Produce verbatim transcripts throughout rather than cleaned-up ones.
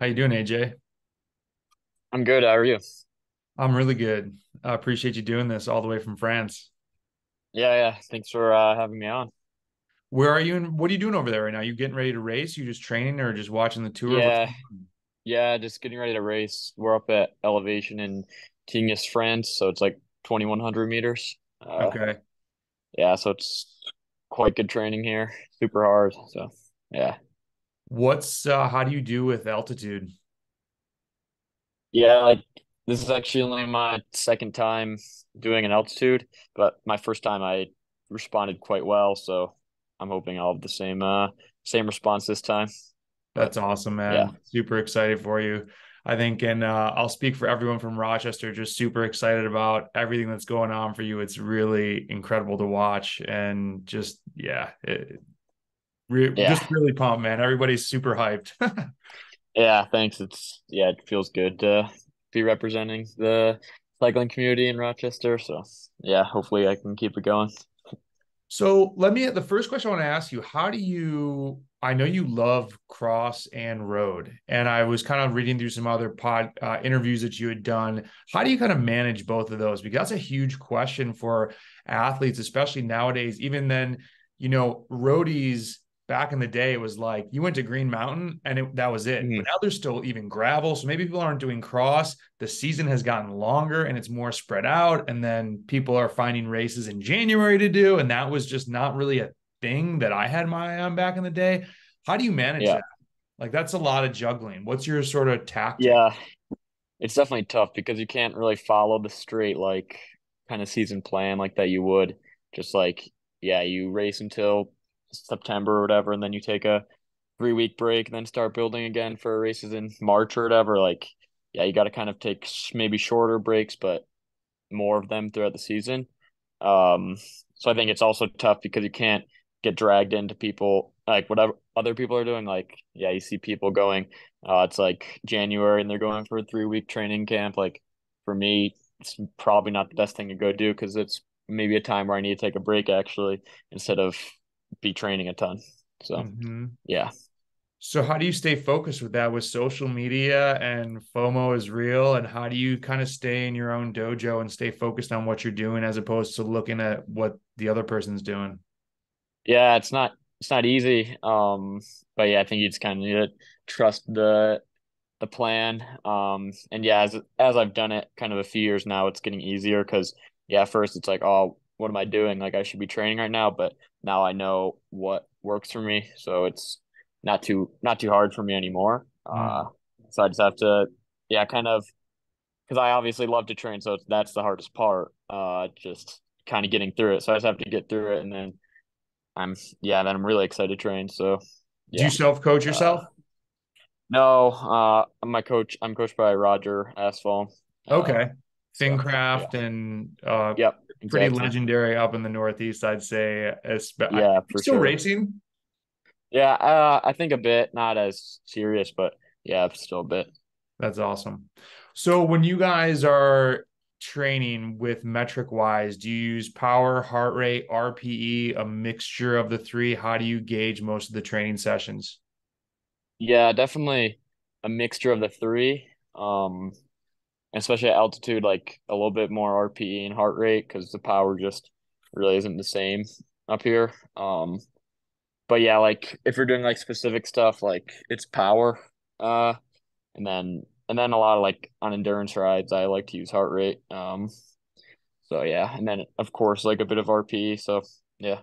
How you doing, A J? I'm good. How are you? I'm really good. I appreciate you doing this all the way from France. Yeah, yeah. Thanks for uh, having me on. Where are you and what are you doing over there right now? You getting ready to race? You just training or just watching the tour? Yeah, yeah, just getting ready to race. We're up at elevation in Tignes, France, so it's like twenty-one hundred meters. Uh, okay. Yeah, so it's quite good training here. Super hard. So, yeah. What's uh, how do you do with altitude? Yeah, like this is actually only my second time doing an altitude, but my first time I responded quite well, so I'm hoping I'll have the same uh same response this time. That's awesome, man. Yeah. Super excited for you. I think, and uh, I'll speak for everyone from Rochester, just super excited about everything that's going on for you. It's really incredible to watch and just, yeah, it, re- yeah. just really pumped, man. Everybody's super hyped. Yeah, thanks. It's, yeah, it feels good to be representing the cycling community in Rochester. So, yeah, hopefully I can keep it going. So let me, the first question I want to ask you, how do you, I know you love cross and road, and I was kind of reading through some other pod uh, interviews that you had done. How do you kind of manage both of those? Because that's a huge question for athletes, especially nowadays. Even then, you know, roadies back in the day, it was like you went to Green Mountain and it, that was it. Mm-hmm. But now there's still even gravel. So maybe people aren't doing cross. The season has gotten longer and it's more spread out. And then people are finding races in January to do. And that was just not really a thing that I had my eye on back in the day. How do you manage yeah. that? Like, that's a lot of juggling. What's your sort of tactic? Yeah, it's definitely tough because you can't really follow the straight, like, kind of season plan like that you would. Just like, yeah, you race until September or whatever, and then you take a three week break and then start building again for races in March or whatever. Like, yeah, you got to kind of take maybe shorter breaks, but more of them throughout the season. Um, so I think it's also tough because you can't get dragged into people like whatever other people are doing. Like, yeah, you see people going, uh, it's like January and they're going for a three week training camp. Like, for me, it's probably not the best thing to go do because it's maybe a time where I need to take a break actually instead of be training a ton. So mm-hmm. yeah. So how do you stay focused with that, with social media and FOMO is real? And how do you kind of stay in your own dojo and stay focused on what you're doing as opposed to looking at what the other person's doing? Yeah, it's not, it's not easy. Um, but yeah, I think you just kind of need to trust the, the plan. Um, and yeah, as, as I've done it kind of a few years now, it's getting easier. Cause yeah, first it's like, oh, what am I doing? Like, I should be training right now, but now I know what works for me. So it's not too, not too hard for me anymore. Mm. Uh, so I just have to, yeah, kind of, cause I obviously love to train. So that's the hardest part, uh, just kind of getting through it. So I just have to get through it. And then I'm, yeah, then I'm really excited to train. So yeah. Do you self-coach yourself? Uh, no, uh, my coach, I'm coached by Roger Asphall. Okay. Uh, Fincraft yeah. and uh, yep, exactly. Pretty legendary up in the Northeast, I'd say. Especially, yeah, for still sure. Racing. Yeah, uh, I think a bit, not as serious, but yeah, still a bit. That's awesome. So when you guys are training with metric wise, do you use power, heart rate, R P E, a mixture of the three? How do you gauge most of the training sessions? Yeah, definitely a mixture of the three. Um, especially at altitude, like a little bit more R P E and heart rate because the power just really isn't the same up here. Um, but yeah, like if you're doing like specific stuff, like it's power. Uh, and then, and then a lot of like on endurance rides, I like to use heart rate. Um, so yeah. And then of course, like a bit of R P E. So yeah.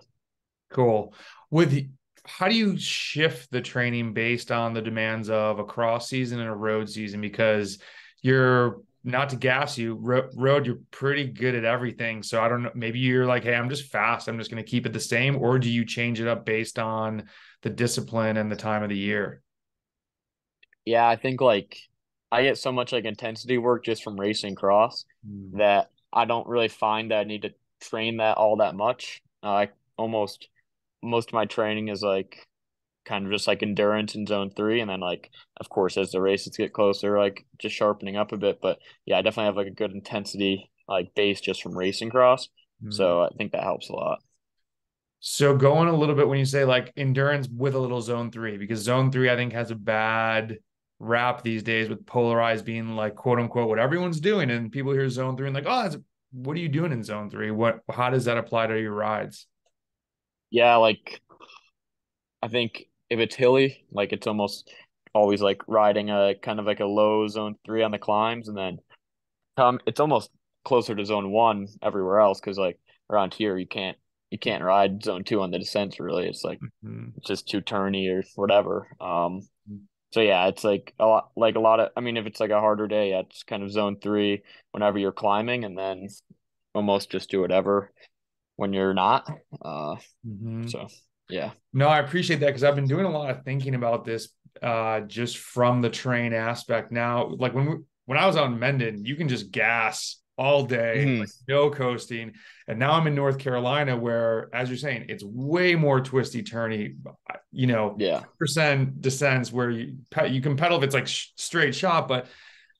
Cool. With how do you shift the training based on the demands of a cross season and a road season? Because you're, not to gas you, road, you're pretty good at everything. So I don't know, maybe you're like, hey, I'm just fast. I'm just going to keep it the same. Or do you change it up based on the discipline and the time of the year? Yeah, I think like I get so much like intensity work just from racing cross mm. that I don't really find that I need to train that all that much. Uh, I almost, most of my training is like kind of just like endurance in zone three. And then like, of course, as the races get closer, like just sharpening up a bit, but yeah, I definitely have like a good intensity, like base just from racing cross. Mm-hmm. So I think that helps a lot. So going a little bit when you say like endurance with a little zone three, because zone three, I think has a bad rap these days with polarized being like, quote unquote, what everyone's doing. And people hear zone three and like, oh, that's, what are you doing in zone three? What, how does that apply to your rides? Yeah. Like, I think if it's hilly, like it's almost always like riding a kind of like a low zone three on the climbs. And then um, it's almost closer to zone one everywhere else. Cause like around here, you can't, you can't ride zone two on the descents. Really. It's like, mm-hmm. it's just too turny or whatever. Um, So yeah, it's like a lot, like a lot of, I mean, if it's like a harder day, yeah, it's kind of zone three whenever you're climbing, and then almost just do whatever when you're not. Uh, mm-hmm. So yeah. No, I appreciate that, because I've been doing a lot of thinking about this uh, just from the train aspect now. Like when we, when I was out in Mendon, you can just gas all day, mm. like no coasting. And now I'm in North Carolina where, as you're saying, it's way more twisty turny, you know, yeah. percent descends where you you can pedal if it's like sh- straight shot. But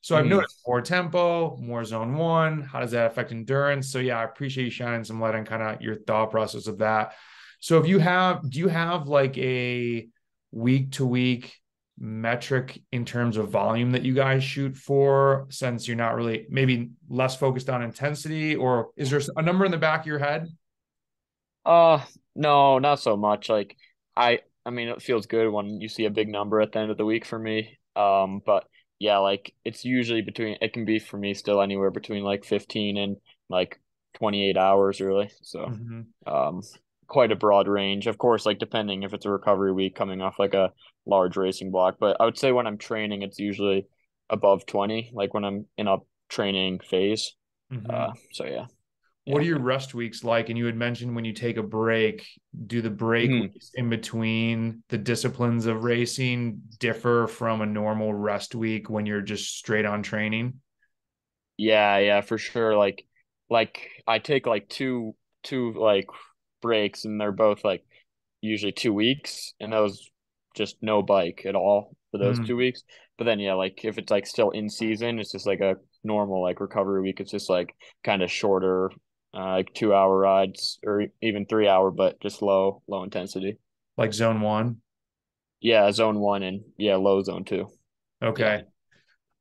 so mm. I've noticed more tempo, more zone one. How does that affect endurance? So yeah, I appreciate you shining some light on kind of your thought process of that. So if you have, do you have like a week to week metric in terms of volume that you guys shoot for, since you're not really, maybe less focused on intensity, or is there a number in the back of your head? Uh, no, not so much. Like I, I mean, it feels good when you see a big number at the end of the week for me. Um, but yeah, like it's usually between, it can be for me still anywhere between like fifteen and like twenty-eight hours really. So, mm-hmm. um, quite a broad range, of course, like depending if it's a recovery week coming off like a large racing block. But I would say when I'm training, it's usually above twenty, like when I'm in a training phase. Mm-hmm. Uh, so, yeah. What yeah. are your rest weeks like? And you had mentioned when you take a break, do the break mm-hmm. weeks in between the disciplines of racing differ from a normal rest week when you're just straight on training? Yeah, yeah, for sure. Like, like I take like two, two like breaks, and they're both like usually two weeks. And those just no bike at all for those mm. two weeks. But then, yeah, like if it's like still in season, it's just like a normal like recovery week. It's just like kind of shorter, uh, like two hour rides or even three hour, but just low, low intensity. Like zone one? Yeah, zone one and yeah, low zone two. Okay.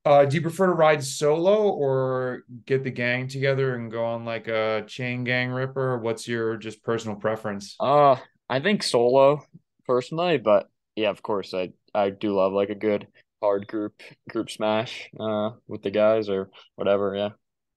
Yeah. Uh, do you prefer to ride solo or get the gang together and go on like a chain gang ripper? What's your just personal preference? Uh, I think solo personally, but yeah, of course, I, I do love like a good hard group group smash uh, with the guys or whatever, yeah.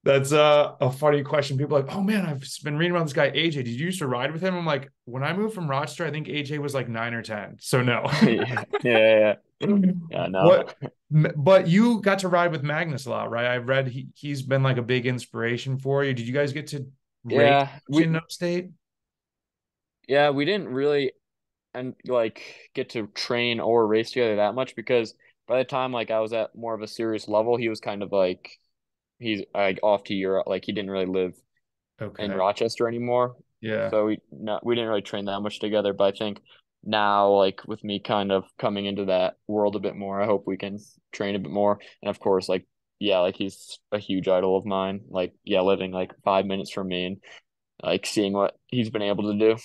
That's uh, a funny question. People are like, oh man, I've been reading about this guy, A J. Did you used to ride with him? I'm like, when I moved from Rochester, I think A J was like nine or ten. So no. yeah, yeah, yeah. yeah no. What, but you got to ride with Magnus a lot, right? I read he, he's been like a big inspiration for you. Did you guys get to race yeah, in Upstate? Yeah, we didn't really... and like get to train or race together that much, because by the time like I was at more of a serious level, he was kind of like he's like off to Europe, like he didn't really live okay. in Rochester anymore. Yeah. So we no, we didn't really train that much together. But I think now like with me kind of coming into that world a bit more, I hope we can train a bit more. And of course, like yeah, like he's a huge idol of mine. Like yeah, living like five minutes from me and like seeing what he's been able to do.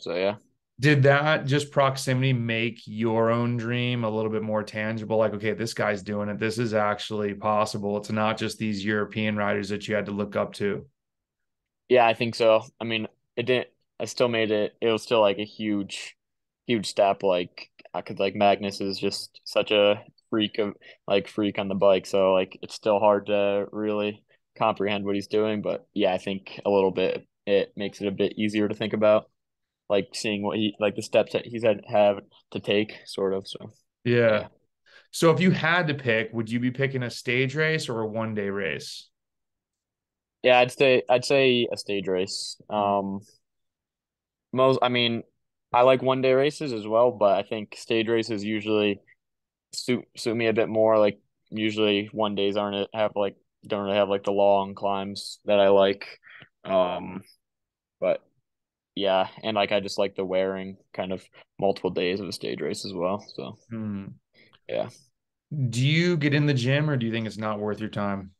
So yeah. Did that just proximity make your own dream a little bit more tangible? Like, okay, this guy's doing it. This is actually possible. It's not just these European riders that you had to look up to. Yeah, I think so. I mean, it didn't, I still made it, it was still like a huge, huge step. Like, I could like Magnus is just such a freak of like freak on the bike. So like, it's still hard to really comprehend what he's doing, but yeah, I think a little bit, it makes it a bit easier to think about. Like seeing what he, like the steps that he's had have to take sort of. So, yeah. yeah. So if you had to pick, would you be picking a stage race or a one day race? Yeah, I'd say, I'd say a stage race. Um, most, I mean, I like one day races as well, but I think stage races usually suit, suit me a bit more. Like usually one days aren't have like, don't really have like the long climbs that I like. Um, but yeah, and like I just like the wearing kind of multiple days of a stage race as well. So, hmm. yeah. Do you get in the gym, or do you think it's not worth your time?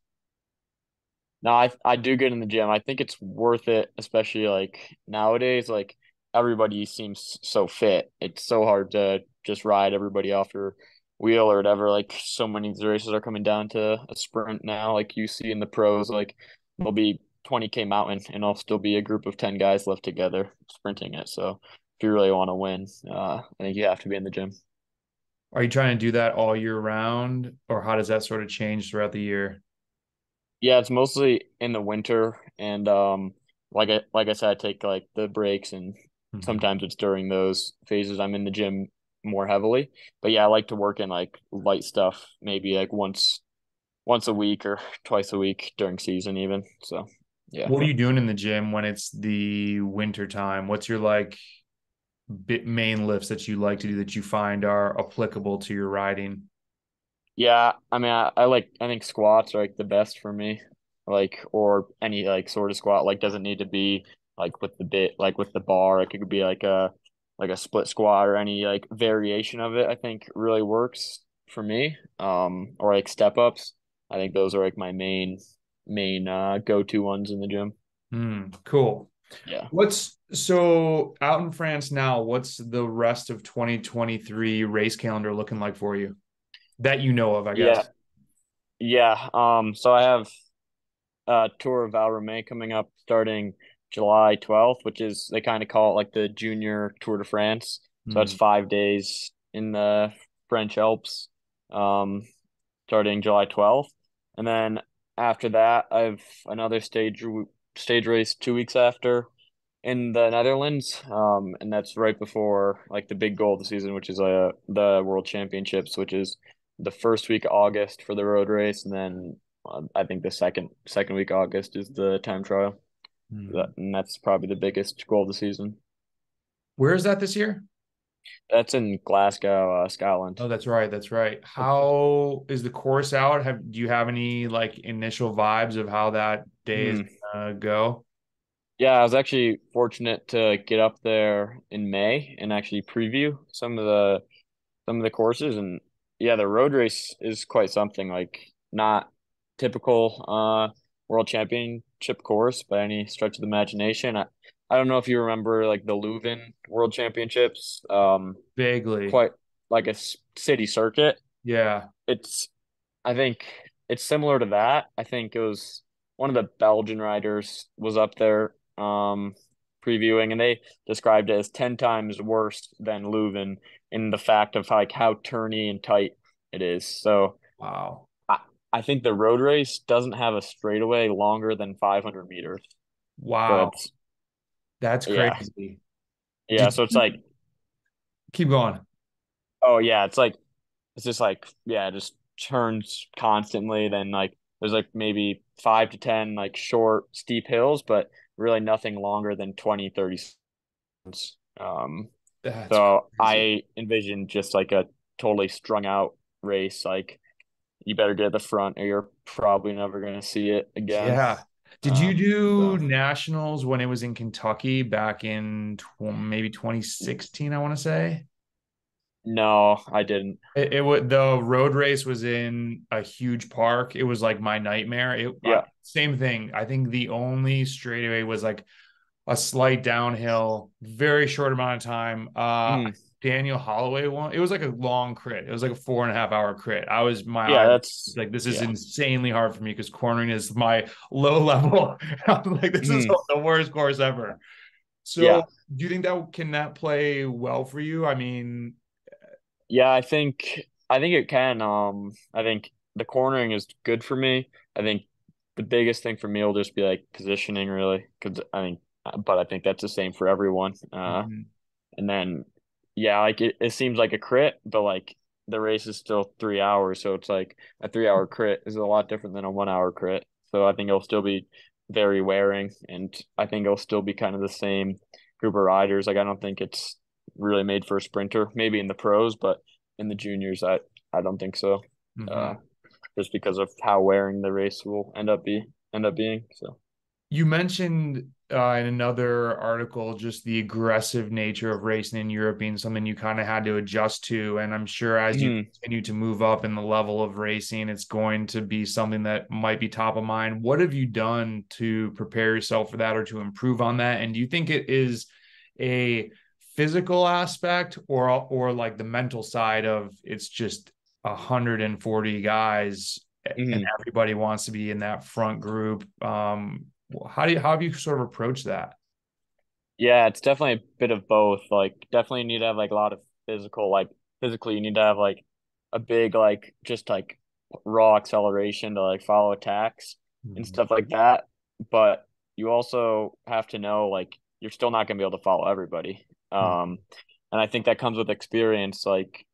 No, I I do get in the gym. I think it's worth it, especially like nowadays. Like everybody seems so fit. It's so hard to just ride everybody off your wheel or whatever, like so many of these races are coming down to a sprint now. Like you see in the pros, like there'll be twenty K mountain and I'll still be a group of ten guys left together sprinting it. So if you really want to win, uh, I think you have to be in the gym. Are you trying to do that all year round, or how does that sort of change throughout the year? Yeah, it's mostly in the winter. And um, like I, like I said, I take like the breaks, and mm-hmm. sometimes it's during those phases I'm in the gym more heavily. But yeah, I like to work in like light stuff, maybe like once, once a week or twice a week during season even. So yeah. What are you doing in the gym when it's the winter time? What's your like bit main lifts that you like to do that you find are applicable to your riding? Yeah, I mean, I, I like, I think squats are like the best for me, like, or any like sort of squat, like doesn't need to be like with the bit, like with the bar, like it could be like a, like a split squat or any like variation of it, I think really works for me. Um, or like step ups. I think those are like my main, main, uh, go-to ones in the gym. Mm, cool. Yeah. What's so out in France now, what's the rest of twenty twenty-three race calendar looking like for you? That you know of, I guess. Yeah. yeah. Um, so I have uh Tour of Val Romey coming up starting July twelfth, which is, they kind of call it like the junior Tour de France. So mm. that's five days in the French Alps, um, starting July twelfth. And then after that, I have another stage stage race two weeks after in the Netherlands, um, and that's right before like the big goal of the season, which is uh, the World Championships, which is the first week of August for the road race, and then uh, I think the second second week of August is the time trial, mm. that, and that's probably the biggest goal of the season. Where is that this year? That's in Glasgow, uh, Scotland. Oh, that's right, that's right. How is the course out? Have do you have any like initial vibes of how that day mm. is gonna go? Yeah, I was actually fortunate to get up there in May and actually preview some of the some of the courses, and yeah, the road race is quite something. Like not typical uh World Championship course by any stretch of the imagination. I, I don't know if you remember like the Leuven World Championships. Um, Vaguely. Quite like a city circuit. Yeah. It's, I think it's similar to that. I think it was one of the Belgian riders was up there um, previewing, and they described it as ten times worse than Leuven in the fact of like how turny and tight it is. So wow. I, I think the road race doesn't have a straightaway longer than five hundred meters. Wow. So that's crazy. Yeah, yeah, so it's like... Keep going. Oh, yeah, it's like... It's just like, yeah, it just turns constantly. Then, like, there's, like, maybe five to ten, like, short, steep hills, but really nothing longer than twenty, thirty seconds. Um, That's so crazy. I envisioned just, like, a totally strung-out race. Like, you better get at the front or you're probably never going to see it again. Yeah. Did you do um, so. nationals when it was in Kentucky back in tw- maybe twenty sixteen, I want to say? No, I didn't. It, it was, the road race was in a huge park. It was like my nightmare. It, yeah. Uh, same thing. I think the only straightaway was like a slight downhill, very short amount of time. Uh, mm. Daniel Holloway won. It was like a long crit. It was like a four and a half hour crit. I was my yeah, that's like this is yeah. insanely hard for me because cornering is my low level. I'm like, this mm. is the worst course ever. So yeah. do you think that can that play well for you? I mean, yeah, I think I think it can. Um, I think the cornering is good for me. I think the biggest thing for me will just be like positioning, really, because I think, but I think that's the same for everyone. Uh, mm-hmm. and then. Yeah, like it, it seems like a crit, but like the race is still three hours. So it's like a three hour crit is a lot different than a one hour crit. So I think it'll still be very wearing. And I think it'll still be kind of the same group of riders. Like I don't think it's really made for a sprinter, maybe in the pros, but in the juniors, I, I don't think so. Mm-hmm. Uh, just because of how wearing the race will end up be end up being. So you mentioned Uh, in another article, just the aggressive nature of racing in Europe being something you kind of had to adjust to. And I'm sure as you mm. continue to move up in the level of racing, it's going to be something that might be top of mind. What have you done to prepare yourself for that or to improve on that? And do you think it is a physical aspect or, or like the mental side of it's just one hundred forty guys, mm-hmm. and everybody wants to be in that front group. Um, how do you, how have you sort of approached that? Yeah, it's definitely a bit of both. Like, definitely need to have like a lot of physical, like physically you need to have like a big, like just like raw acceleration to like follow attacks mm-hmm. and stuff like that. But you also have to know, like, you're still not going to be able to follow everybody. Um, mm-hmm. And I think that comes with experience. Like,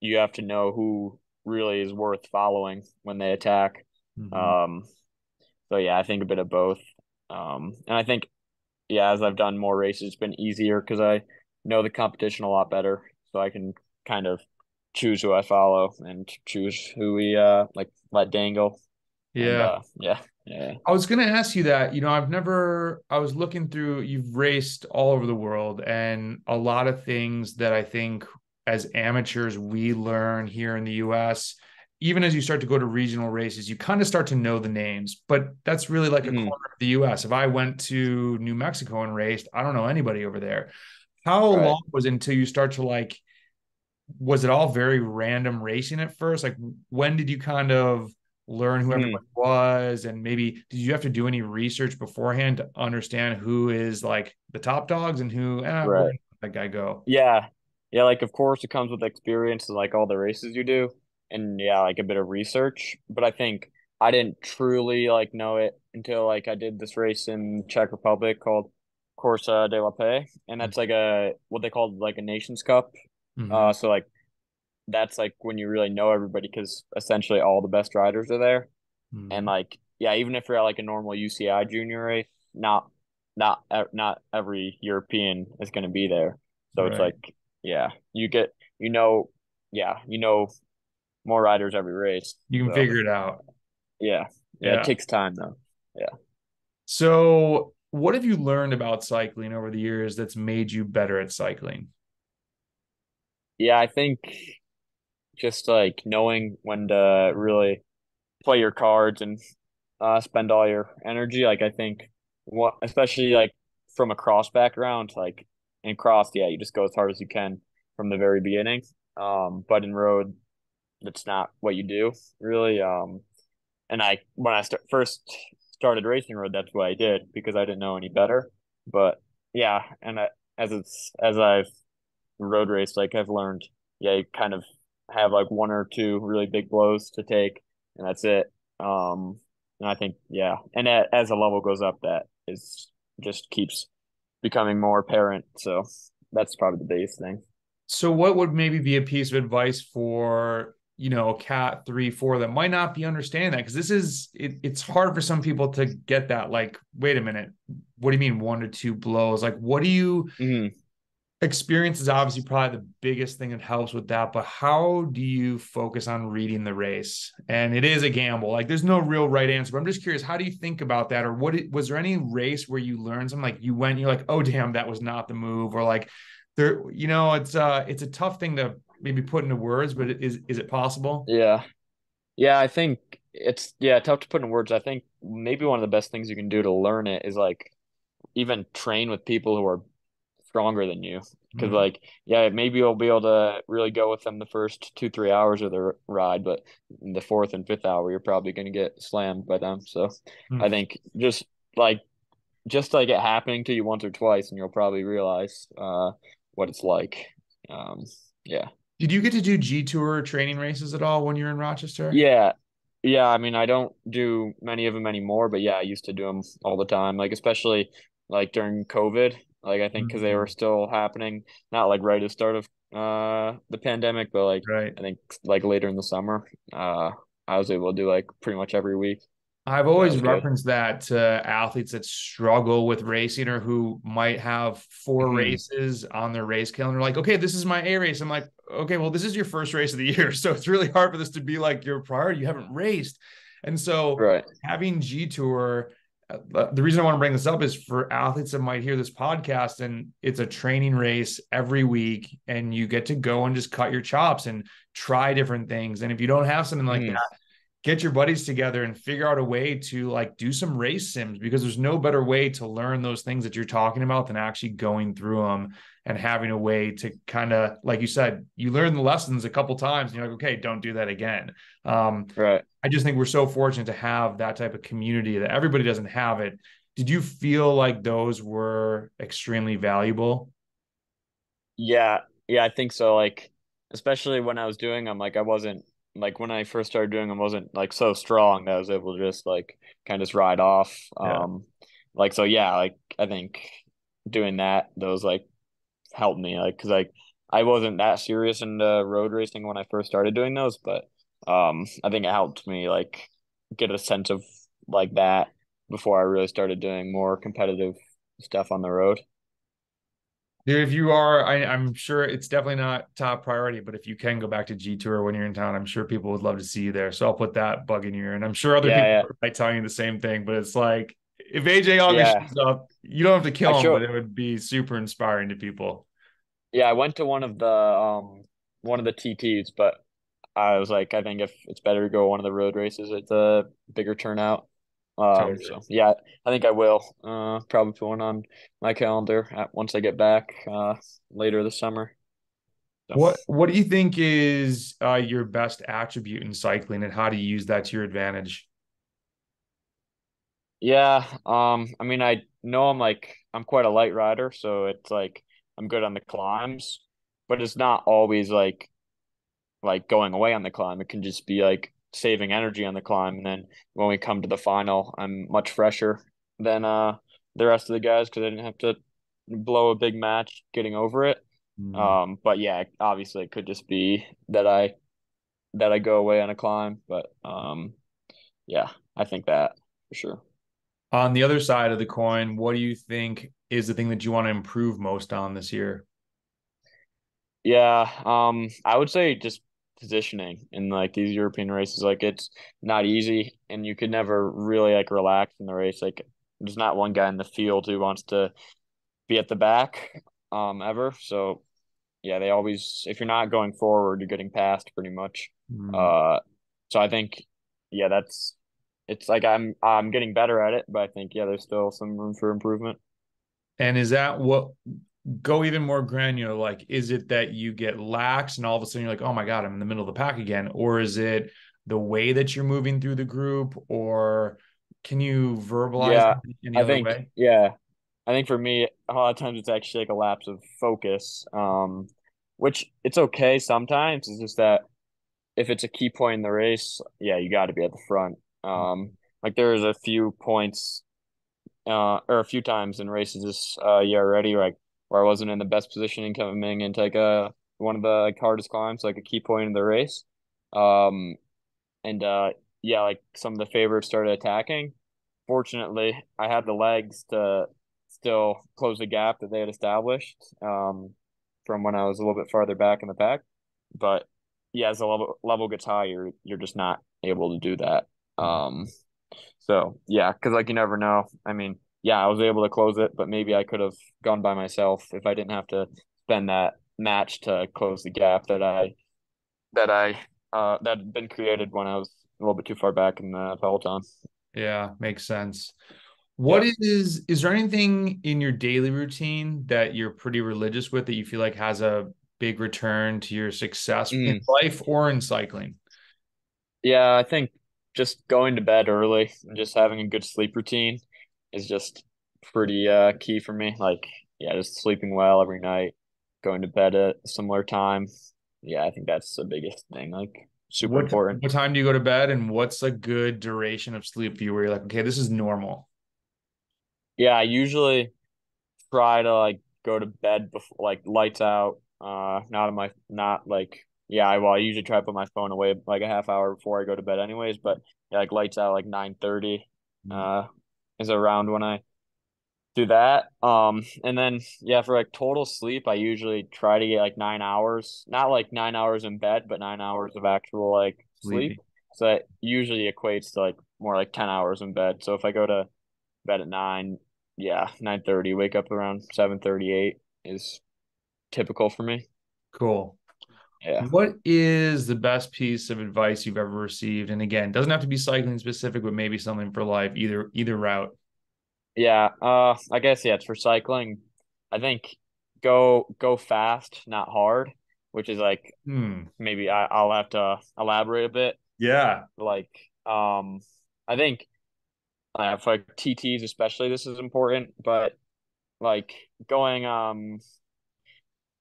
you have to know who really is worth following when they attack. Mm-hmm. Um, so yeah, I think a bit of both. Um, and I think, yeah, as I've done more races, it's been easier because I know the competition a lot better. So I can kind of choose who I follow and choose who we uh, like let dangle. Yeah. And, uh, yeah. Yeah. I was going to ask you that, you know, I've never, I was looking through, you've raced all over the world, and a lot of things that I think as amateurs we learn here in the U S, even as you start to go to regional races, you kind of start to know the names, but that's really like mm-hmm. a corner of the U S. If I went to New Mexico and raced, I don't know anybody over there. How right. long was it until you start to like, was it all very random racing at first? Like, when did you kind of learn who everyone mm. was, and maybe did you have to do any research beforehand to understand who is like the top dogs and who eh, right. where did that guy go? Yeah, yeah. Like, of course, it comes with experience, like all the races you do, and yeah, like a bit of research. But I think I didn't truly like know it until like I did this race in Czech Republic called Corsa de la Pé, and that's like a what they called like a Nations Cup. Mm-hmm. Uh, so like. That's like when you really know everybody, because essentially all the best riders are there. Mm. And like, yeah, even if you're at like a normal U C I junior race, not, not, not every European is going to be there. So right. it's like, yeah, you get, you know, yeah, you know, more riders every race. You can so. figure it out. Yeah. yeah. Yeah. It takes time though. Yeah. So what have you learned about cycling over the years that's made you better at cycling? Yeah, I think, just like knowing when to really play your cards and uh, spend all your energy. Like, I think what, especially like from a cross background, like in cross, yeah, you just go as hard as you can from the very beginning. Um, but in road, that's not what you do really. Um, and I, when I start, first started racing road, that's what I did because I didn't know any better, but yeah. And I, as it's, as I've road raced, like I've learned, yeah, you kind of have like one or two really big blows to take and that's it. Um, and I think, yeah. And a, as the level goes up, that is just keeps becoming more apparent. So that's probably the biggest thing. So what would maybe be a piece of advice for, you know, a cat three, four that might not be understanding that? Cause this is, it, it's hard for some people to get that. Like, wait a minute, what do you mean one to two blows? Like, what do you, mm-hmm. experience is obviously probably the biggest thing that helps with that, but how do you focus on reading the race? And it is a gamble. Like, there's no real right answer, but I'm just curious, how do you think about that? Or what was there any race where you learned something like you went and you're like, oh damn, that was not the move? Or like there, you know, it's uh it's a tough thing to maybe put into words, but it is, is it possible? Yeah. Yeah. I think it's, yeah, tough to put in words. I think maybe one of the best things you can do to learn it is like even train with people who are stronger than you, because mm-hmm. like yeah maybe you'll be able to really go with them the first two three hours of the ride, but in the fourth and fifth hour you're probably going to get slammed by them. So mm-hmm. I think just like just like it happening to you once or twice and you'll probably realize uh what it's like. Um yeah did you get to do G Tour training races at all when you're in Rochester? Yeah yeah I mean, I don't do many of them anymore, but yeah, I used to do them all the time, like especially like during COVID. Like, I think because they were still happening, not like right at the start of uh, the pandemic, but like right. I think like later in the summer, uh, I was able to do like pretty much every week. I've always referenced good. that to athletes that struggle with racing or who might have four mm-hmm. races on their race calendar. Like, okay, this is my A race. I'm like, okay, well, this is your first race of the year. So it's really hard for this to be like your priority. You haven't raced. And so right. having G Tour, the reason I want to bring this up is for athletes that might hear this podcast and it's a training race every week and you get to go and just cut your chops and try different things. And if you don't have something like mm. that, get your buddies together and figure out a way to like do some race sims, because there's no better way to learn those things that you're talking about than actually going through them and having a way to kind of, like you said, you learn the lessons a couple times and you're like, okay, don't do that again. Um, right. I just think we're so fortunate to have that type of community that everybody doesn't have it. Did you feel like those were extremely valuable? Yeah. Yeah, I think so. Like, especially when I was doing them, like I wasn't, like when I first started doing them, wasn't like so strong that I was able to just like kind of just ride off. Yeah. Um, like, so yeah, like I think doing that, those like helped me, like, cause like I wasn't that serious into road racing when I first started doing those, but um, I think it helped me like get a sense of like that before I really started doing more competitive stuff on the road. Dude, if you are, I, I'm sure it's definitely not top priority, but if you can go back to G Tour when you're in town, I'm sure people would love to see you there. So I'll put that bug in your ear. And I'm sure other yeah, people yeah. are probably telling you the same thing, but it's like, if A J August yeah. shows up, you don't have to kill I him, sure. but it would be super inspiring to people. Yeah, I went to one of the, um, one of the T Ts, but I was like, I think if it's better to go one of the road races, it's a bigger turnout. Um, so yeah, I think I will, uh, probably put one on my calendar at, once I get back, uh, later this summer. So. What, what do you think is, uh, your best attribute in cycling, and how do you use that to your advantage? Yeah. Um, I mean, I know I'm like, I'm quite a light rider, so it's like, I'm good on the climbs, but it's not always like, like going away on the climb. It can just be like saving energy on the climb, and then when we come to the final, I'm much fresher than uh the rest of the guys because I didn't have to blow a big match getting over it. Mm-hmm. Um but yeah, obviously it could just be that I that I go away on a climb, but um yeah, I think that for sure. On the other side of the coin, what do you think is the thing that you want to improve most on this year? Yeah, um I would say just positioning in like these European races. Like it's not easy, and you could never really like relax in the race. Like there's not one guy in the field who wants to be at the back um ever. So yeah, they always, if you're not going forward, you're getting passed pretty much. Mm-hmm. uh so I think yeah, that's, it's like I'm I'm getting better at it, but I think yeah, there's still some room for improvement. And is that what, go even more granular, like is it that you get lax and all of a sudden you're like, oh my God, I'm in the middle of the pack again? Or is it the way that you're moving through the group? Or can you verbalize yeah, any I other think, way? Yeah, I think for me, a lot of times it's actually like a lapse of focus, um, which it's okay sometimes. It's just that if it's a key point in the race, yeah, you got to be at the front. Um, like there's a few points uh, or a few times in races this uh, year already, like, where I wasn't in the best position coming into like a, one of the like hardest climbs, like a key point in the race. Um, and uh, yeah, like some of the favorites started attacking. Fortunately, I had the legs to still close the gap that they had established um, from when I was a little bit farther back in the pack. But yeah, as the level, level gets higher, you're just not able to do that. Um, so yeah, because like you never know. I mean, yeah, I was able to close it, but maybe I could have gone by myself if I didn't have to spend that match to close the gap that I that I uh, that had been created when I was a little bit too far back in the peloton. Yeah, makes sense. What yeah. is is there anything in your daily routine that you're pretty religious with that you feel like has a big return to your success mm. in life or in cycling? Yeah, I think just going to bed early and just having a good sleep routine is just pretty uh key for me. Like yeah, just sleeping well every night, going to bed at a similar time. Yeah, I think that's the biggest thing, like super what, important. What time do you go to bed, and what's a good duration of sleep for you where you're like, okay, this is normal? Yeah, I usually try to like go to bed before like lights out, uh not on my not like yeah I, well I usually try to put my phone away like a half hour before I go to bed anyways, but yeah, like lights out like nine thirty mm-hmm. uh is around when I do that. Um, and then yeah, for like total sleep, I usually try to get like nine hours, not like nine hours in bed, but nine hours of actual like sleep. Sleepy. So that usually equates to like more like ten hours in bed. So if I go to bed at nine, yeah, nine thirty, wake up around seven thirty-eight is typical for me. Cool. Yeah. What is the best piece of advice you've ever received? And again, doesn't have to be cycling specific, but maybe something for life, either either route. Yeah, uh, I guess, yeah, it's for cycling. I think go go fast, not hard, which is like hmm. maybe I, I'll have to elaborate a bit. Yeah. Like, um, I think uh, for like T Ts especially, this is important, but like going um.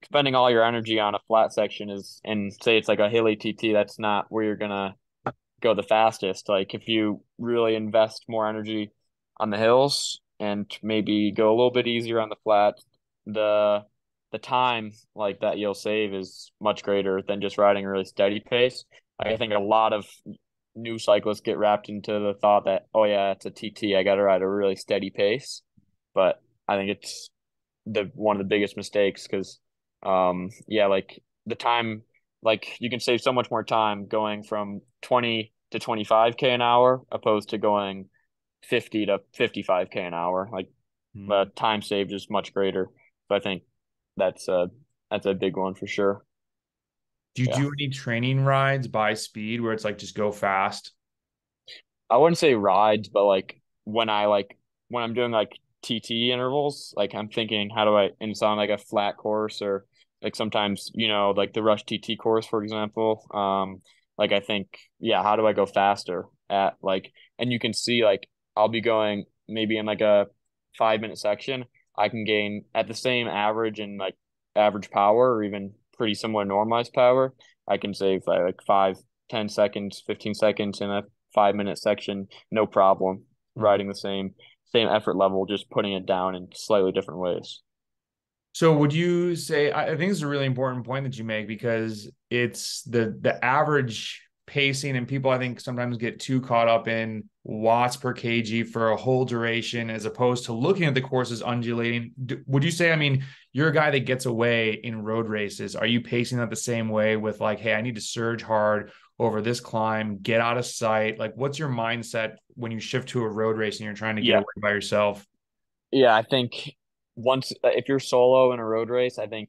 spending all your energy on a flat section is, and say it's like a hilly T T, that's not where you're gonna go the fastest. Like if you really invest more energy on the hills and maybe go a little bit easier on the flat, the the time like that you'll save is much greater than just riding a really steady pace. I think a lot of new cyclists get wrapped into the thought that, oh yeah, it's a T T, I gotta ride a really steady pace. But I think it's the one of the biggest mistakes, because Um, yeah, like the time, like you can save so much more time going from twenty to twenty-five K an hour, opposed to going fifty to fifty-five K an hour. Like mm. the time saved is much greater. So I think that's a, that's a big one for sure. Do you yeah. do any training rides by speed where it's like, just go fast? I wouldn't say rides, but like when I like, when I'm doing like T T intervals, like I'm thinking, how do I, and it's on like a flat course, or like sometimes, you know, like the Rush T T course, for example, um like I think, yeah, how do I go faster at like, and you can see like I'll be going maybe in like a five minute section, I can gain at the same average and like average power, or even pretty similar normalized power, I can save like, like five, ten seconds, fifteen seconds in a five minute section, no problem, riding the same same effort level, just putting it down in slightly different ways. So would you say, I think it's a really important point that you make, because it's the the average pacing, and people I think sometimes get too caught up in watts per kg for a whole duration, as opposed to looking at the courses undulating. Would you say, I mean, you're a guy that gets away in road races, are you pacing that the same way with like, hey, I need to surge hard over this climb, get out of sight? Like, what's your mindset when you shift to a road race and you're trying to get yeah. away by yourself? Yeah, I think once, if you're solo in a road race, I think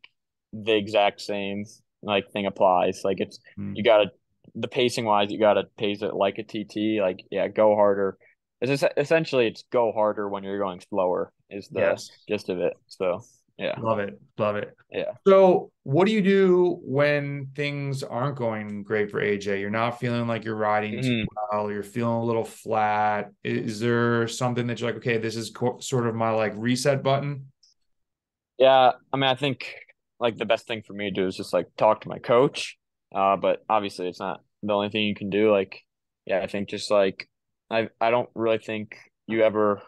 the exact same like thing applies. Like it's, mm. you gotta, the pacing wise, you gotta pace it like a T T, like, yeah, go harder. It's just, essentially it's go harder when you're going slower is the yes. gist of it. So yeah. Love it. Love it. Yeah. So what do you do when things aren't going great for A J? You're not feeling like you're riding mm-hmm. too well. You're feeling a little flat. Is there something that you're like, okay, this is co- sort of my like reset button? Yeah. I mean, I think like the best thing for me to do is just like talk to my coach. Uh, but obviously it's not the only thing you can do. Like, yeah, I think just like, I, I don't really think you ever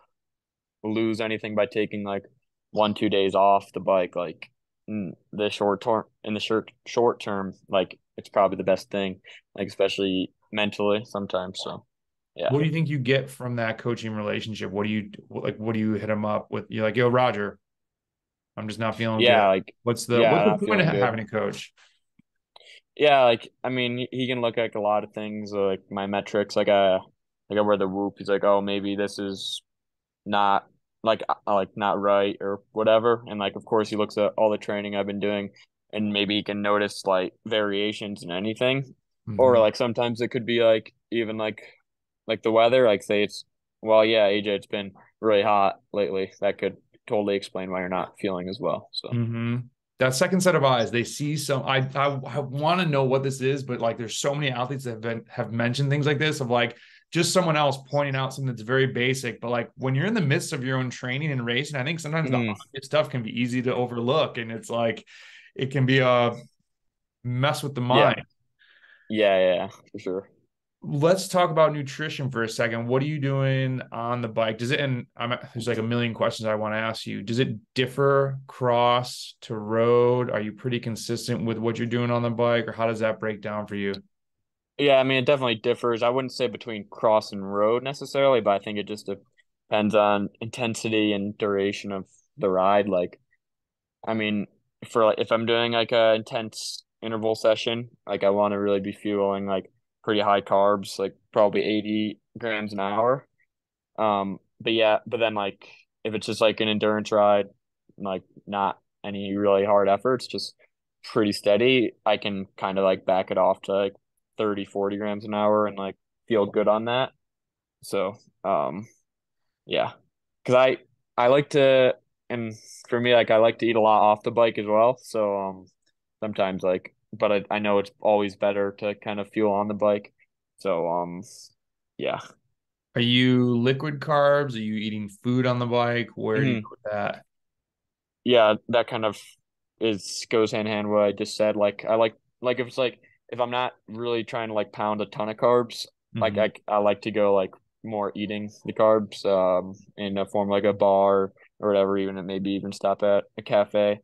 lose anything by taking like one, two days off the bike, like in the short term, in the short, short term, like it's probably the best thing, like, especially mentally sometimes. So, yeah. What do you think you get from that coaching relationship? What do you like, what do you hit him up with? You're like, yo, Roger, I'm just not feeling yeah, good. Like what's the, yeah, what's the point of good. having a coach? Yeah. Like, I mean, he can look at a lot of things, like my metrics, like, uh, like I wear the Whoop. He's like, oh, maybe this is not, like like not right or whatever, and like of course he looks at all the training I've been doing, and maybe he can notice like variations in anything, mm-hmm. or like sometimes it could be like even like like the weather, like say it's, well yeah, A J, it's been really hot lately, that could totally explain why you're not feeling as well. So mm-hmm. that second set of eyes, they see some, I I, I want to know what this is, but like there's so many athletes that have been have mentioned things like this, of like just someone else pointing out something that's very basic, but like when you're in the midst of your own training and racing, I think sometimes mm. the stuff can be easy to overlook, and it's like, it can be a mess with the mind. Yeah. Yeah, yeah, for sure. Let's talk about nutrition for a second. What are you doing on the bike? Does it, and I'm, there's like a million questions I want to ask you. Does it differ cross to road? Are you pretty consistent with what you're doing on the bike, or how does that break down for you? Yeah, I mean, it definitely differs. I wouldn't say between cross and road necessarily, but I think it just depends on intensity and duration of the ride. Like, I mean, for like, if I'm doing like a intense interval session, like I want to really be fueling like pretty high carbs, like probably eighty grams an hour. Um, but yeah, but then like if it's just like an endurance ride, like not any really hard efforts, just pretty steady, I can kind of like back it off to like thirty, forty grams an hour and like feel good on that. So, um, yeah, cause I, I like to, and for me, like I like to eat a lot off the bike as well. So, um, sometimes like, but I, I know it's always better to kind of fuel on the bike. So, um, yeah. Are you liquid carbs? Are you eating food on the bike? Where mm-hmm. do you go with that? Yeah, that kind of is goes hand in hand what I just said. Like I like like if it's like if I'm not really trying to like pound a ton of carbs, mm-hmm. like I I like to go like more eating the carbs um in a form like a bar or whatever, even maybe even stop at a cafe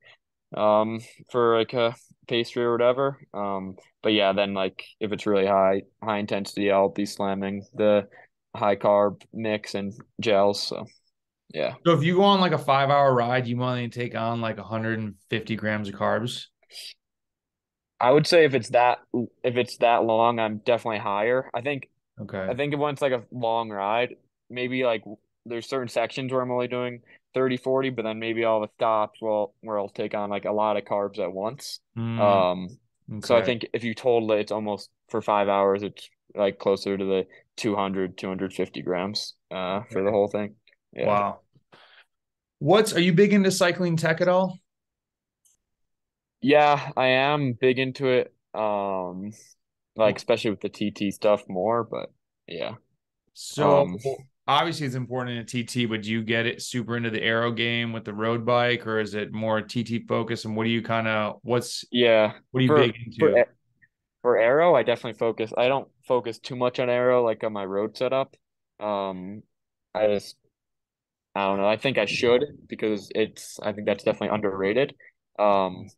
um for like a pastry or whatever. Um but yeah, then like if it's really high high intensity, I'll be slamming the high carb mix and gels. So yeah. So if you go on like a five hour ride, you want to take on like one hundred fifty grams of carbs? I would say if it's that, if it's that long, I'm definitely higher. I think, okay. I think once like a long ride, maybe like there's certain sections where I'm only doing thirty, forty, but then maybe all the stops will, where I'll take on like a lot of carbs at once. Mm. Um, okay. So I think if you total it, it's almost for five hours, it's like closer to the two hundred, two hundred fifty grams uh, for the whole thing. Yeah. Wow. What's, are you big into cycling tech at all? Yeah, I am big into it. Um, like, especially with the T T stuff more, but yeah. So um, obviously it's important in a T T, but do you get it super into the aero game with the road bike, or is it more T T focus? And what do you kind of, what's, yeah, what are you for, big into? For, for aero, I definitely focus. I don't focus too much on aero, like on my road setup. Um, I just, I don't know. I think I should, because it's, I think that's definitely underrated. Um,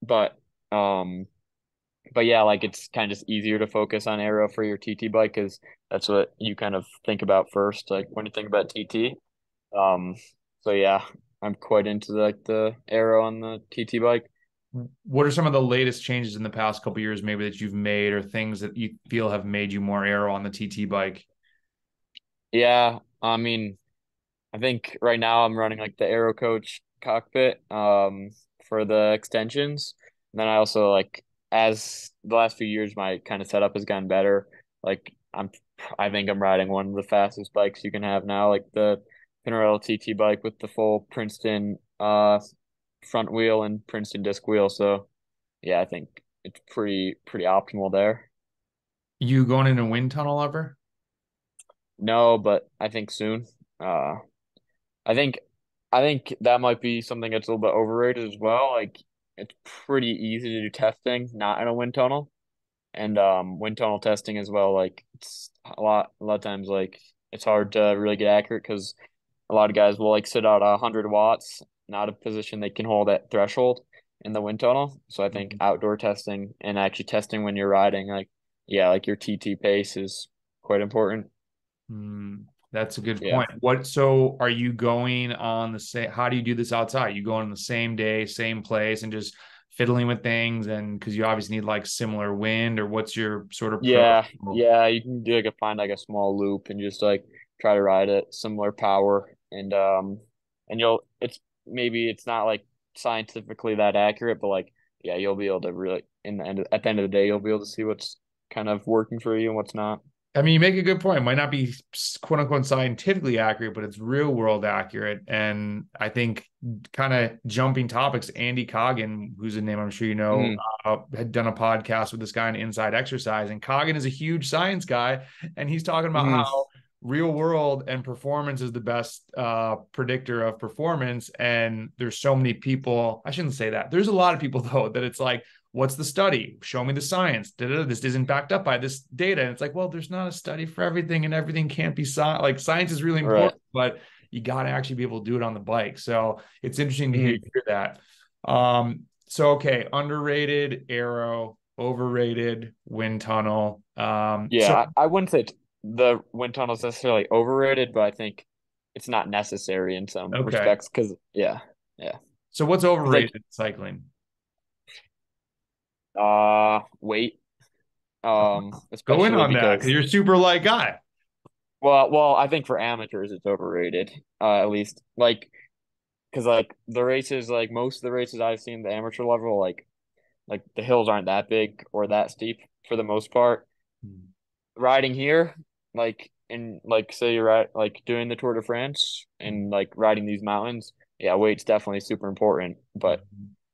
but, um, but yeah, like it's kind of just easier to focus on aero for your T T bike, because that's what you kind of think about first, like when you think about T T. Um, so yeah, I'm quite into like the aero on the T T bike. What are some of the latest changes in the past couple of years, maybe that you've made, or things that you feel have made you more aero on the T T bike? Yeah. I mean, I think right now I'm running like the AeroCoach cockpit um for the extensions. And then I also like, as the last few years, my kind of setup has gotten better. Like I'm, I think I'm riding one of the fastest bikes you can have now, like the Pinarello T T bike with the full Princeton uh front wheel and Princeton disc wheel. So yeah, I think it's pretty, pretty optimal there. You going in a wind tunnel ever? No, but I think soon. Uh, I think, I think that might be something that's a little bit overrated as well. Like it's pretty easy to do testing, not in a wind tunnel, and um, wind tunnel testing as well. Like it's a lot, a lot of times, like it's hard to really get accurate, because a lot of guys will like sit out a hundred watts, not a position they can hold at threshold in the wind tunnel. So I think outdoor testing and actually testing when you're riding, like, yeah, like your T T pace is quite important. Mm. That's a good yeah. point. What, so are you going on the same, how do you do this outside? You go on the same day, same place, and just fiddling with things? And cause you obviously need like similar wind, or what's your sort of, yeah, program? Yeah. You can do like a, find like a small loop and just like try to ride it similar power. And, um, and you'll, it's maybe it's not like scientifically that accurate, but like, yeah, you'll be able to really in the end, of, at the end of the day, you'll be able to see what's kind of working for you and what's not. I mean, you make a good point. It might not be quote unquote scientifically accurate, but it's real world accurate. And I think kind of jumping topics, Andy Coggan, who's a name I'm sure you know, mm. uh, had done a podcast with this guy on Inside Exercise. And Coggan is a huge science guy. And he's talking about mm. how real world and performance is the best uh, predictor of performance. And there's so many people, I shouldn't say that. There's a lot of people though, that it's like, what's the study? Show me the science. Da, da, da. This isn't backed up by this data. And it's like, well, there's not a study for everything, and everything can't be science. Like science is really important, right, but you got to actually be able to do it on the bike. So it's interesting to hear, mm-hmm. hear that. Um, so, okay. Underrated aero, overrated wind tunnel. Um, yeah, so- I, I wouldn't say the wind tunnel is necessarily overrated, but I think it's not necessary in some okay. respects. Cause yeah. Yeah. So what's overrated like- in cycling? Uh, weight. Um, go in on because, that because you're super light guy. Well, well, I think for amateurs it's overrated. Uh, at least like, because like the races, like most of the races I've seen, the amateur level, like Like the hills aren't that big or that steep for the most part. Mm. Riding here, like in like say you're right, like doing the Tour de France and like riding these mountains, yeah, weight's definitely super important. But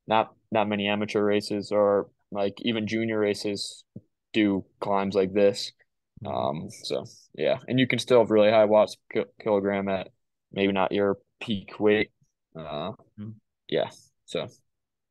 not not many amateur races or like even junior races do climbs like this. Um, so yeah, and you can still have really high watts per kilogram at maybe not your peak weight. Uh, yeah, so.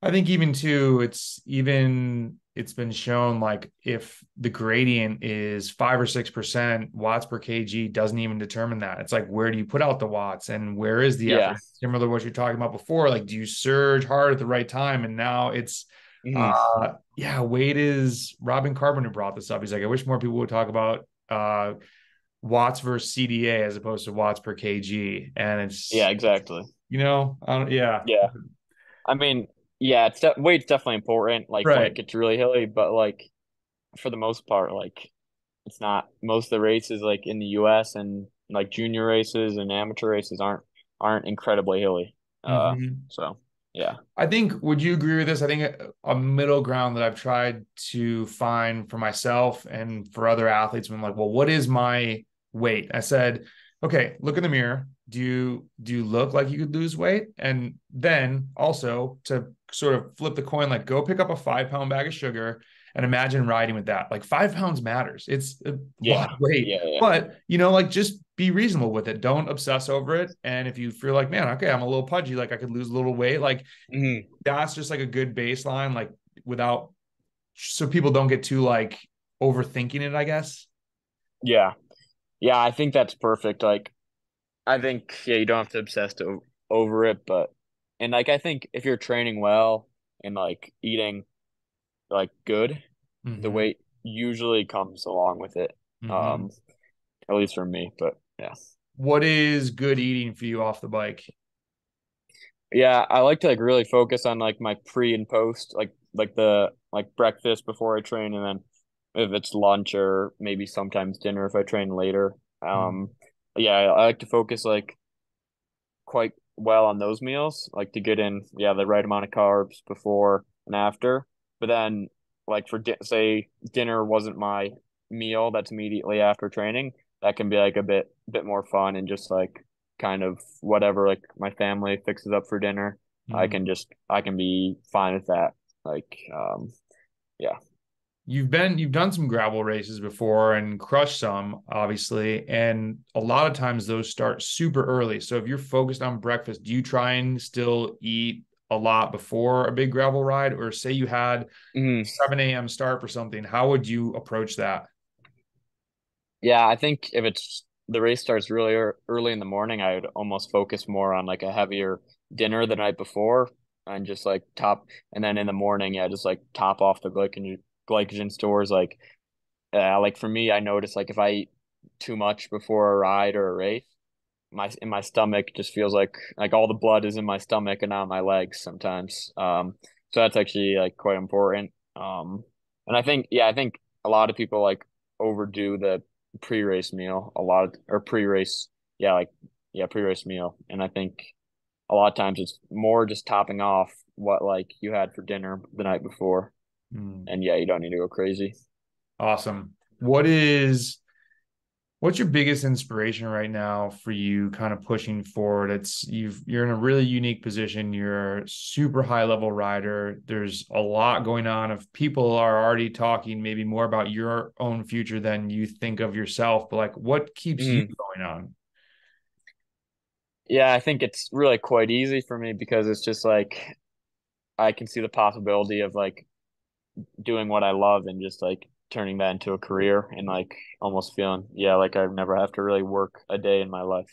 I think even too, it's even it's been shown like if the gradient is five or six percent, watts per kg doesn't even determine that. It's like, where do you put out the watts and where is the effort? Yeah. Similar to what you're talking about before, like do you surge hard at the right time? And now it's mm. uh yeah, weight is Robin Carpenter brought this up. He's like, I wish more people would talk about uh watts versus C D A as opposed to watts per kg. And it's yeah, exactly. You know, I don't, yeah. Yeah. I mean Yeah, it's de weight's definitely important. Like, right. when it gets really hilly, but like for the most part, like it's not. Most of the races, like in the U S and like junior races and amateur races, aren't aren't incredibly hilly. Uh, mm-hmm. So yeah, I think. Would you agree with this? I think a, a middle ground that I've tried to find for myself and for other athletes, been like, well, what is my weight? I said, okay, look in the mirror. Do you do you look like you could lose weight? And then also to sort of flip the coin, like go pick up a five pound bag of sugar and imagine riding with that. Like five pounds matters. It's a yeah. lot of weight, yeah, yeah. but you know, like just be reasonable with it. Don't obsess over it. And if you feel like, man, okay, I'm a little pudgy, like I could lose a little weight. Like mm-hmm. that's just like a good baseline, like without, so people don't get too like overthinking it, I guess. Yeah. Yeah. I think that's perfect. Like, I think, yeah, you don't have to obsess to, over it, but, and, like, I think if you're training well and, like, eating, like, good, mm-hmm. the weight usually comes along with it, mm-hmm. um, at least for me, but, yeah. What is good eating for you off the bike? Yeah, I like to, like, really focus on, like, my pre and post, like, like the, like, breakfast before I train, and then if it's lunch or maybe sometimes dinner if I train later, um, mm-hmm. Yeah, I like to focus like quite well on those meals, like to get in, yeah, the right amount of carbs before and after. But then, like for di say dinner wasn't my meal, that's immediately after training. That can be like a bit bit more fun and just like kind of whatever like my family fixes up for dinner. Mm-hmm. I can just I can be fine with that. Like, um, yeah. You've been, you've done some gravel races before and crushed some, obviously. And a lot of times those start super early. So if you're focused on breakfast, do you try and still eat a lot before a big gravel ride? Or say you had mm-hmm. seven A M start for something, how would you approach that? Yeah, I think if it's the race starts really early in the morning, I would almost focus more on like a heavier dinner the night before and just like top. And then in the morning, yeah, just like top off the glycogen. glycogen stores. Like uh, like for me, I notice like if I eat too much before a ride or a race, my in my stomach just feels like like all the blood is in my stomach and not my legs sometimes, um so that's actually like quite important. Um and I think yeah I think a lot of people like overdo the pre-race meal a lot of, or pre-race yeah like yeah pre-race meal, and I think a lot of times it's more just topping off what like you had for dinner the night before. And yeah, you don't need to go crazy. Awesome. What is, what's your biggest inspiration right now for you kind of pushing forward? It's you've, you're in a really unique position. You're a super high level rider. There's a lot going on. If people are already talking maybe more about your own future than you think of yourself, but like what keeps mm. you going on? Yeah, I think it's really quite easy for me because it's just like, I can see the possibility of like, doing what I love and just like turning that into a career and like almost feeling, yeah, like I never have to really work a day in my life.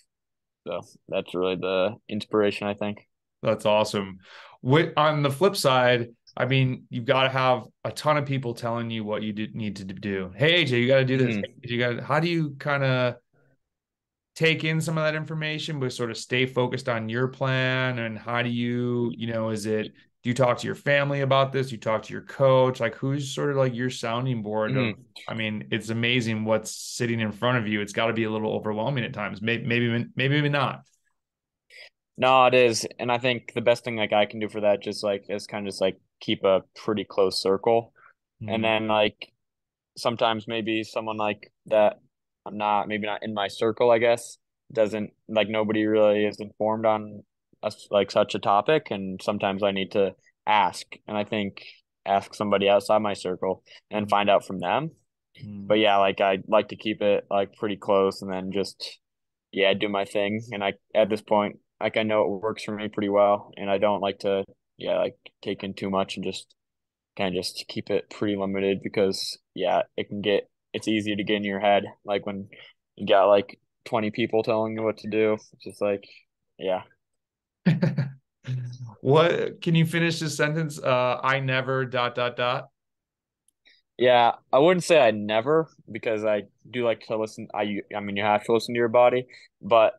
So that's really the inspiration, I think. That's awesome. What, on the flip side, I mean, you've got to have a ton of people telling you what you do, need to do. Hey, A J, you got to do this. Mm. You got to, how do you kind of take in some of that information, but sort of stay focused on your plan? And how do you, you know, is it, do you talk to your family about this? Do you talk to your coach? Like who's sort of like your sounding board? Mm. Of, I mean, it's amazing what's sitting in front of you. It's got to be a little overwhelming at times. Maybe, maybe, maybe, maybe not. No, it is. And I think the best thing like I can do for that just like is kind of just like keep a pretty close circle. Mm-hmm. And then like sometimes maybe someone like that I'm not maybe not in my circle, I guess, doesn't like nobody really is informed on us like such a topic. And sometimes I need to ask, and I think ask somebody outside my circle and mm-hmm. find out from them. Mm-hmm. But yeah, like I like to keep it like pretty close and then just, yeah, do my thing. And I, at this point, like I know it works for me pretty well, and I don't like to, yeah, like take in too much and just kind of just keep it pretty limited because, yeah, it can get, it's easy to get in your head. Like when you got like twenty people telling you what to do, it's just like, yeah. What, can you finish this sentence? Uh, I never dot, dot, dot. Yeah, I wouldn't say I never, because I do like to listen. I, I mean, you have to listen to your body, but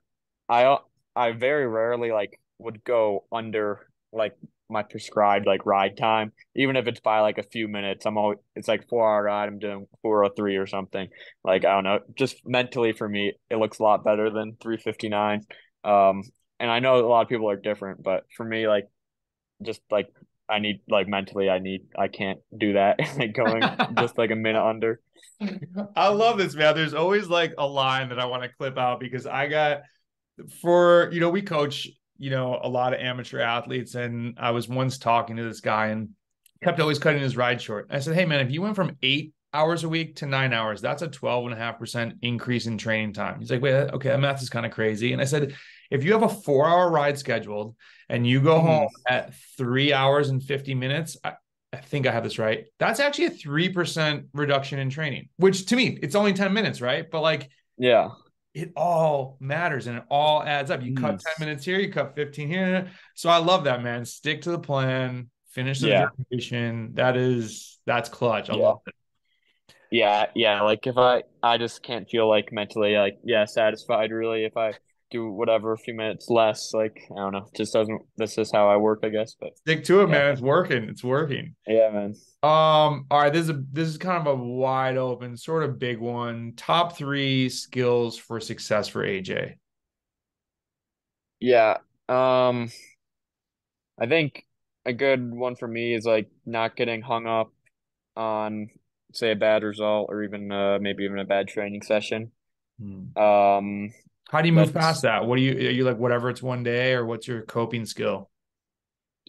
I, I very rarely like would go under like my prescribed like ride time, even if it's by like a few minutes. I'm always, it's like four hour ride, I'm doing four oh three or something. Like, I don't know, just mentally for me, it looks a lot better than three fifty-nine. Um, and I know a lot of people are different, but for me, like, just like I need like mentally, I need, I can't do that like going just like a minute under. I love this, man. There's always like a line that I want to clip out because I got. For, you know, we coach, you know, a lot of amateur athletes, and I was once talking to this guy and kept always cutting his ride short. I said, hey, man, if you went from eight hours a week to nine hours, that's a twelve and a half percent increase in training time. He's like, wait, okay, that math is kind of crazy. And I said, if you have a four hour ride scheduled and you go mm-hmm. home at three hours and fifty minutes, I, I think I have this right. That's actually a three percent reduction in training, which to me, it's only ten minutes, right? But like, yeah. It all matters and it all adds up. You yes. cut ten minutes here, you cut fifteen here. So I love that, man. Stick to the plan, finish the yeah. duration. That is, that's clutch. I yeah. love it. Yeah. Yeah. Like if I, I just can't feel like mentally, like, yeah, satisfied really. If I do whatever, a few minutes less, like, I don't know, it just doesn't, this is how I work, I guess, but stick to it, yeah. man. It's working. It's working. Yeah, man. Um, all right. This is a, this is kind of a wide open sort of big one. Top three skills for success for A J. Yeah. Um, I think a good one for me is like not getting hung up on say a bad result or even uh, maybe even a bad training session. Hmm. Um, how do you move That's, past that? What do you, are you like, whatever it's one day, or what's your coping skill?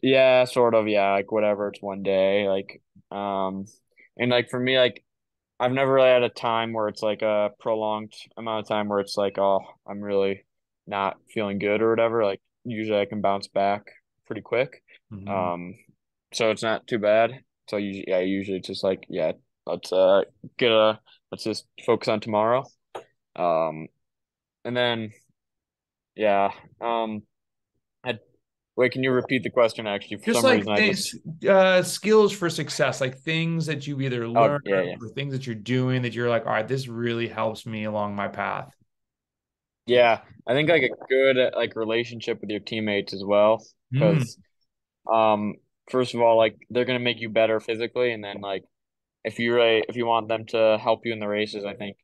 Yeah, sort of. Yeah. Like whatever it's one day, like, um, and like for me, like I've never really had a time where it's like a prolonged amount of time where it's like, oh, I'm really not feeling good or whatever. Like usually I can bounce back pretty quick. Mm-hmm. Um, so it's not too bad. So usually, yeah, usually it's just like, yeah, let's, uh, get a, let's just focus on tomorrow. Um, And then, yeah. Um, I, wait, can you repeat the question? Actually, for just some like reason, things, I just... uh, skills for success, like things that you either learn oh, yeah, yeah. or things that you're doing that you're like, all right, this really helps me along my path. Yeah, I think like a good like relationship with your teammates as well, because mm. um, first of all, like they're gonna make you better physically, and then like if you really if you want them to help you in the races, I think.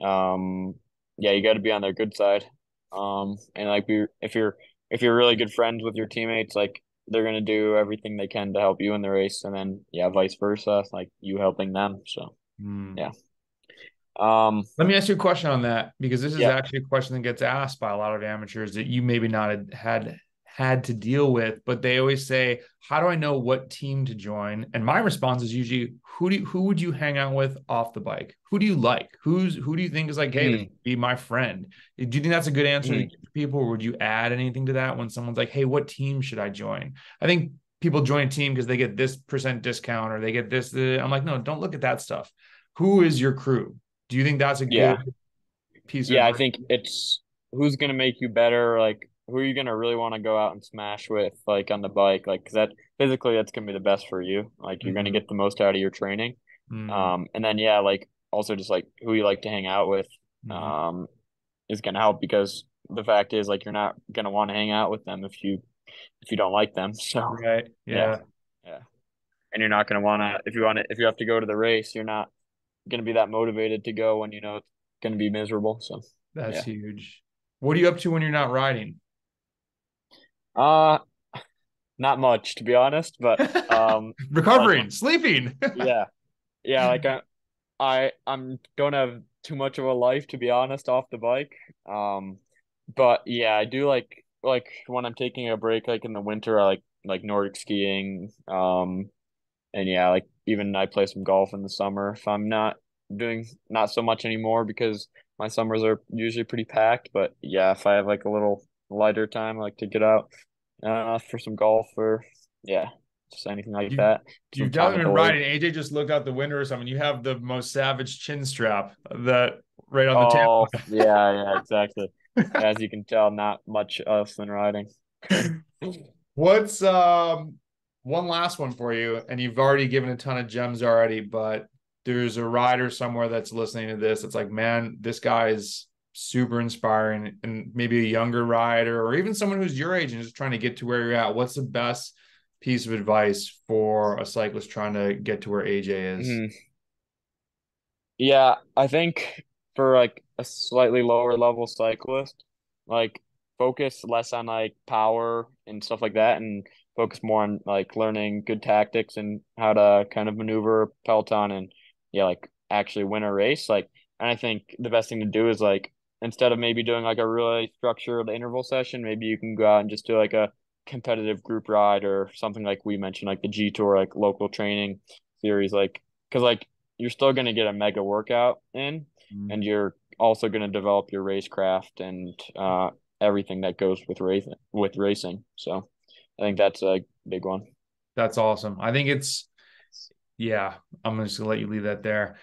Um, Yeah, you got to be on their good side, um, and like be, if you're if you're really good friends with your teammates, like they're gonna do everything they can to help you in the race, and then yeah, vice versa, like you helping them. So mm. yeah. Um, let me ask you a question on that, because this is yeah. actually a question that gets asked by a lot of amateurs that you maybe not had had to deal with, but they always say, "How do I know what team to join?" And my response is usually, "Who do you, who would you hang out with off the bike? Who do you like? Who's who do you think is like, hey, mm. be my friend?" Do you think that's a good answer mm. to give people, or would you add anything to that when someone's like, "Hey, what team should I join?" I think people join a team because they get this percent discount or they get this. The... I'm like, no, don't look at that stuff. Who is your crew? Do you think that's a yeah. good piece? Yeah, of I think it's who's going to make you better, like. Who are you going to really want to go out and smash with, like, on the bike? Like, because that, physically, that's going to be the best for you. Like, you're mm-hmm. going to get the most out of your training. Mm-hmm. Um, and then, yeah, like, also just, like, who you like to hang out with um, mm-hmm. is going to help, because the fact is, like, you're not going to want to hang out with them if you if you don't like them. So, right. yeah. yeah. yeah. And you're not going to want to – if you want to – if you have to go to the race, you're not going to be that motivated to go when you know it's going to be miserable. So That's yeah. huge. What are you up to when you're not riding? Uh, not much, to be honest, but um, recovering, um, sleeping. yeah, yeah. Like I, I, I'm don't have too much of a life, to be honest, off the bike. Um, but yeah, I do like like when I'm taking a break, like in the winter, I like like Nordic skiing. Um, and yeah, like even I play some golf in the summer if I'm not doing not so much anymore because my summers are usually pretty packed. But yeah, if I have like a little lighter time, I like to get out uh, for some golf or yeah, just anything like you, that. You've definitely been right. And A J just looked out the window or something. You have the most savage chin strap that right on the oh, table. yeah, yeah, exactly. As you can tell, not much else than riding. What's um one last one for you? And you've already given a ton of gems already, but there's a rider somewhere that's listening to this. It's like, man, this guy is super inspiring, and maybe a younger rider or even someone who's your age and is trying to get to where you're at. What's the best piece of advice for a cyclist trying to get to where A J is? Mm-hmm. Yeah, I think for like a slightly lower level cyclist, like focus less on like power and stuff like that, and focus more on like learning good tactics and how to kind of maneuver peloton and yeah, like actually win a race. Like, and I think the best thing to do is like, instead of maybe doing like a really structured interval session, maybe you can go out and just do like a competitive group ride or something like we mentioned, like the G Tour, like local training series, like, cause like you're still going to get a mega workout in mm-hmm. and you're also going to develop your racecraft and uh, everything that goes with racing, with racing. So I think that's a big one. That's awesome. I think it's, yeah, I'm just gonna let you leave that there.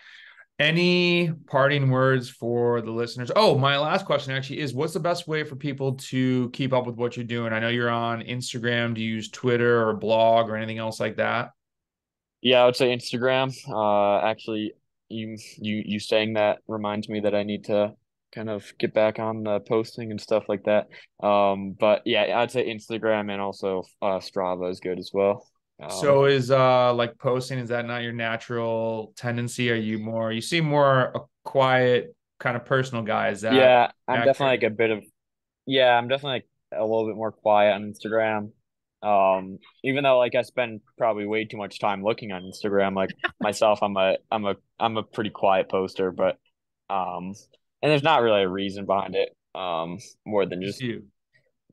Any parting words for the listeners? Oh, my last question actually is, what's the best way for people to keep up with what you're doing? I know you're on Instagram. Do you use Twitter or blog or anything else like that? Yeah, I would say Instagram. Uh, actually, you you you saying that reminds me that I need to kind of get back on the posting and stuff like that. Um, but yeah, I'd say Instagram, and also uh, Strava is good as well. Um, so is uh like posting, is that not your natural tendency? Are you more, you seem more a quiet kind of personal guy? Is that yeah I'm accurate? Definitely like a bit of yeah I'm definitely like a little bit more quiet on Instagram, um even though like I spend probably way too much time looking on Instagram, like myself. I'm a I'm a I'm a pretty quiet poster, but um and there's not really a reason behind it, um more than just you.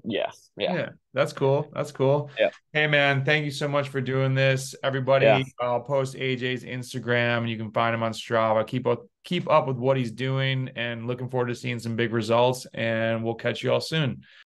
Yeah, yeah. Yeah. That's cool. That's cool. Yeah. Hey man, thank you so much for doing this. Everybody, yeah. I'll post A J's Instagram and you can find him on Strava. Keep up, keep up with what he's doing, and looking forward to seeing some big results, and we'll catch you all soon.